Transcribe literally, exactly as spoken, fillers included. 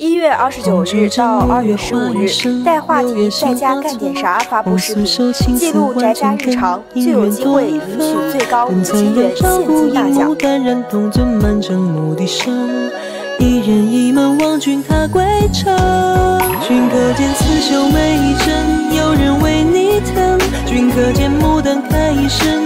一月二十九日到二月十五日，带话题在家干点啥发布视频，记录宅家日常，就有机会赢取最高五千元现金大奖。一人一门望君踏归程，君可见刺绣每一针，有人为你疼，君可见牡丹开一生。